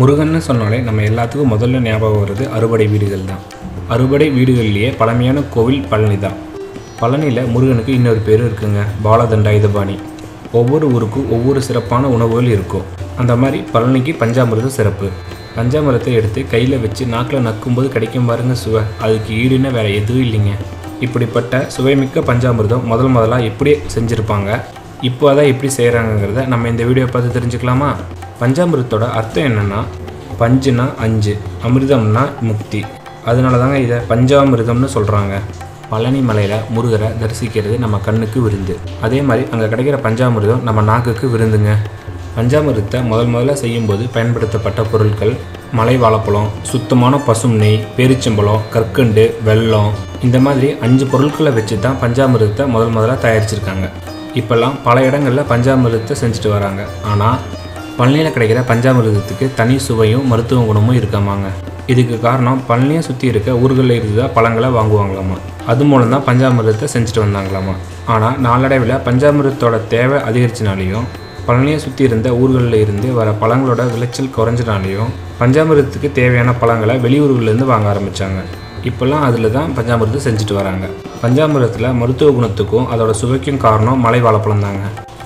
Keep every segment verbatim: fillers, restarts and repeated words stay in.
முருகன்னு சொன்னாலே நம்ம எல்லாத்துக்கும் முதல்ல ஞாபகம் வருது அறுபடை வீடுகள் தான். அறுபடை வீடுகள்லேயே பழமையான கோவில் பழனி தான். பழனியில் முருகனுக்கு இன்னொரு பேர் இருக்குங்க, பாலதண்டாயுதபாணி. ஒவ்வொரு ஊருக்கும் ஒவ்வொரு சிறப்பான உணவுகள் இருக்கும். அந்த மாதிரி பழனிக்கு பஞ்சாமிர்தம் சிறப்பு. பஞ்சாமிர்தத்தை எடுத்து கையில் வச்சு நாக்கில் நக்கும்போது கிடைக்கும் பாருங்க சுவை, அதுக்கு ஈடுன்னு வேறு எதுவும் இல்லைங்க. இப்படிப்பட்ட சுவைமிக்க பஞ்சாமிர்தம் முதல் முதலாக எப்படி செஞ்சுருப்பாங்க, இப்போ அதான் எப்படி செய்கிறாங்கங்கிறத நம்ம இந்த வீடியோ பார்த்து தெரிஞ்சுக்கலாமா? பஞ்சாமிர்தத்தோட அர்த்தம் என்னென்னா, பஞ்சுனா அஞ்சு, அமிர்தம்னா முக்தி. அதனால தாங்க இதை பஞ்சாமிர்தம்னு சொல்கிறாங்க. பழனி மலையில் முருகரை தரிசிக்கிறது நம்ம கண்ணுக்கு விருந்து, அதே மாதிரி அங்கே கிடைக்கிற பஞ்சாமிர்தம் நம்ம நாக்குக்கு விருந்துங்க. பஞ்சாமிர்தத்தை முதல் முதல்ல செய்யும்போது பயன்படுத்தப்பட்ட பொருட்கள் மலை வாழைப்பழம், சுத்தமான பசும் நெய், பேரிச்சம்பழம், கற்கண்டு, வெல்லம், இந்த மாதிரி அஞ்சு பொருட்களை வச்சு தான் பஞ்சாமிர்தத்தை முதல் முதலாக தயாரிச்சிருக்காங்க. இப்போல்லாம் பல இடங்களில் பஞ்சாமிர்தத்தை செஞ்சுட்டு வராங்க. ஆனால் பழனியில் கிடைக்கிற பஞ்சாமிர்தத்துக்கு தனி சுவையும் மருத்துவ குணமும் இருக்காமாங்க. இதுக்கு காரணம் பழனியை சுற்றி இருக்க ஊர்களில் இருந்து தான் பழங்களை வாங்குவாங்களாமா, அது மூலம் தான் பஞ்சாமிர்தத்தை செஞ்சுட்டு வந்தாங்களாமா. ஆனால் நாளடைவில் பஞ்சாமிர்தத்தோட தேவை அதிகரிச்சினாலேயும், பழனியை சுற்றி இருந்த ஊர்களில் இருந்து வர பழங்களோட விளைச்சல் குறைஞ்சினாலேயும் பஞ்சாமிர்தத்துக்கு தேவையான பழங்களை வெளியூர்களிலேருந்து வாங்க ஆரம்பித்தாங்க. இப்போல்லாம் அதில் தான் பஞ்சாமிர்தம் செஞ்சுட்டு வராங்க. பஞ்சாமிர்தத்தில் மருத்துவ குணத்துக்கும் அதோட சுவைக்கும் காரணம் மலை வாழைப்பழம் தாங்க.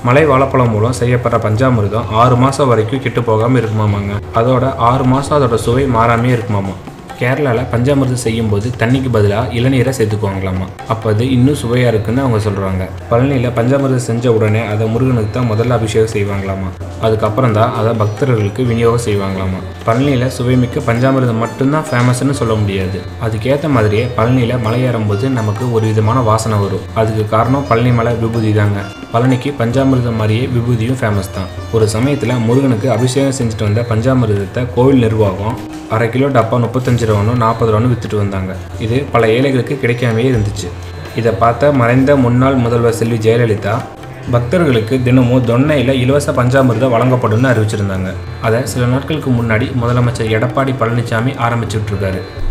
மலை வாழைப்பழம் மூலம் செய்யப்படுற பஞ்சாமிர்தம் ஆறு மாதம் வரைக்கும் கெட்டு போகாமல் இருக்குமாமாங்க. அதோட ஆறு மாதம் அதோட சுவை மாறாமே இருக்குமாமா. கேரளாவில் பஞ்சாமிர்தம் செய்யும்போது தண்ணிக்கு பதிலாக இளநீரை சேர்த்துக்குவாங்களாமா, அப்போ அது இன்னும் சுவையாக இருக்குதுன்னு அவங்க சொல்கிறாங்க. பழனியில் பஞ்சாமிர்தம் செஞ்ச உடனே அதை முருகனுக்கு தான் முதல்ல அபிஷேகம் செய்வாங்களாமா, அதுக்கப்புறம் தான் அதை பக்தர்களுக்கு விநியோகம் செய்வாங்களாமா. பழனியில் சுவைமிக்க பஞ்சாமிர்தம் மட்டும்தான் ஃபேமஸ்ன்னு சொல்ல முடியாது. அதுக்கேற்ற மாதிரியே பழனியில் மலை ஏறும்போது நமக்கு ஒரு விதமான வாசனை வரும். அதுக்கு காரணம் பழனி மலை விபூதி தாங்க. பழனிக்கு பஞ்சாமிர்தம் மாதிரியே விபூதியும் ஃபேமஸ் தான். ஒரு சமயத்தில் முருகனுக்கு அபிஷேகம் செஞ்சுட்டு வந்த பஞ்சாமிர்தத்தை கோவில் நிர்வாகம் அரை கிலோ டப்பா முப்பத்தஞ்சு ரூபான்னு நாற்பது ரூபான்னு விற்றுட்டு வந்தாங்க. இது பல ஏழைகளுக்கு கிடைக்காமே இருந்துச்சு. இதை பார்த்த மறைந்த முன்னாள் முதல்வர் செல்வி ஜெயலலிதா பக்தர்களுக்கு தினமும் தொன்னையில் இலவச பஞ்சாமிர்தம் வழங்கப்படும்னு அறிவிச்சிருந்தாங்க. அதை சில நாட்களுக்கு முன்னாடி முதலமைச்சர் எடப்பாடி பழனிசாமி ஆரம்பிச்சுட்ருக்காரு.